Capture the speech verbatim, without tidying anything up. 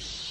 years.